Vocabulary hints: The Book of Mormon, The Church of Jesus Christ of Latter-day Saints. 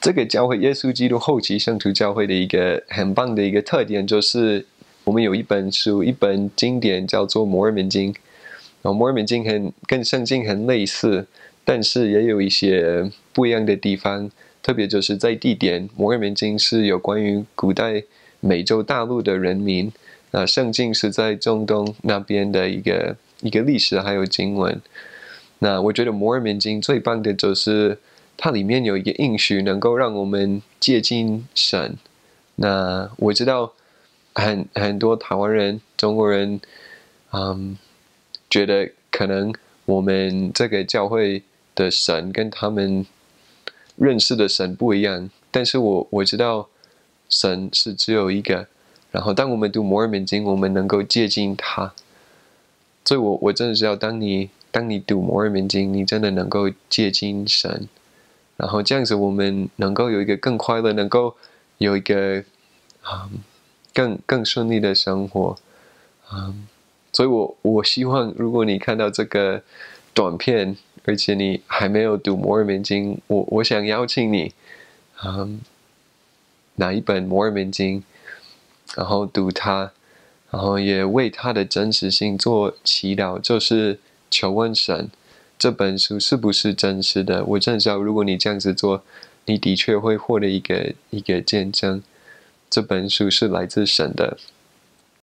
这个教会，耶稣基督后期圣徒教会的一个很棒的一个特点，就是我们有一本书，一本经典叫做《摩尔门经》。然后《摩尔门经》跟圣经很类似，但是也有一些不一样的地方，特别就是在地点，《摩尔门经》是有关于古代美洲大陆的人民，那圣经是在中东那边的一个历史还有经文。那我觉得《摩尔门经》最棒的就是它里面有一个应许，能够让我们接近神。那我知道很多台湾人、中国人，觉得可能我们这个教会的神跟他们认识的神不一样，但是我知道神是只有一个。然后，当我们读《摩尔门经》，我们能够接近他。所以我真的知道，当你读《摩尔门经》，你真的能够接近神。然后这样子，我们能够有一个更快乐，能够有一个更顺利的生活。所以我希望，如果你看到这个短片，而且你还没有读《摩尔门经》，我想邀请你，拿一本《摩尔门经》，然后读它，然后也为它的真实性做祈祷，就是求问神。这本书是不是真实的？我真的知道，如果你这样子做，你的确会获得一个见证。这本书是来自神的。